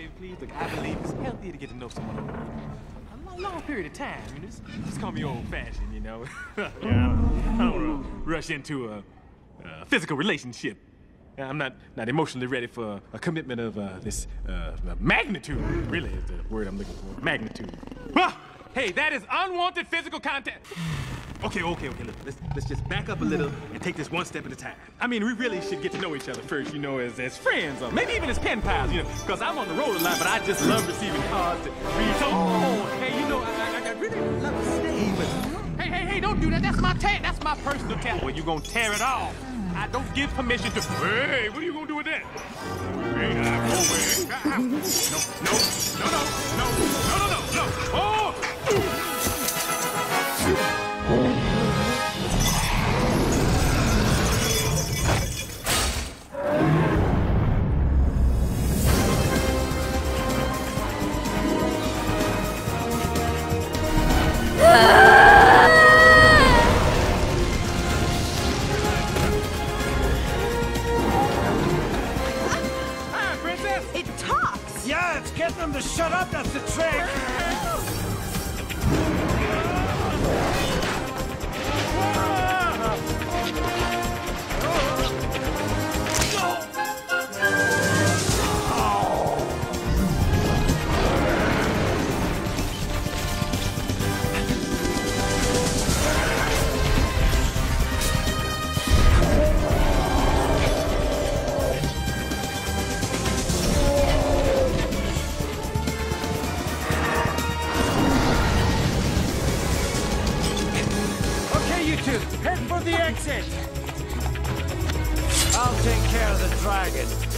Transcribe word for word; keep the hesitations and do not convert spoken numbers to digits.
baby, please. Look, I believe it's healthy to get to know someone over a long period of time. I mean, it's, it's gonna be old-fashioned, you know. Yeah, I don't, I don't wanna rush into a, a physical relationship. I'm not not emotionally ready for a commitment of uh, this uh, magnitude. Really, is the word I'm looking for. Magnitude. Ah! Hey, that is unwanted physical contact. Okay, okay, okay. Look, let's let's just back up a little and take this one step at a time. I mean, we really should get to know each other first, you know, as as friends, or maybe even as pen pals, you know, because I'm on the road a lot, but I just love receiving cards to read. So, oh, hey, you know, I, I, I really love to stay, but hey, hey, hey, don't do that. That's my tag. That's my personal tag. Well, you gonna tear it off. I don't give permission to. Hey, what are you gonna do with that? Hey, I roll no, no, no, no, no, no, no, no, no. Oh! Head for the exit! I'll take care of the dragon.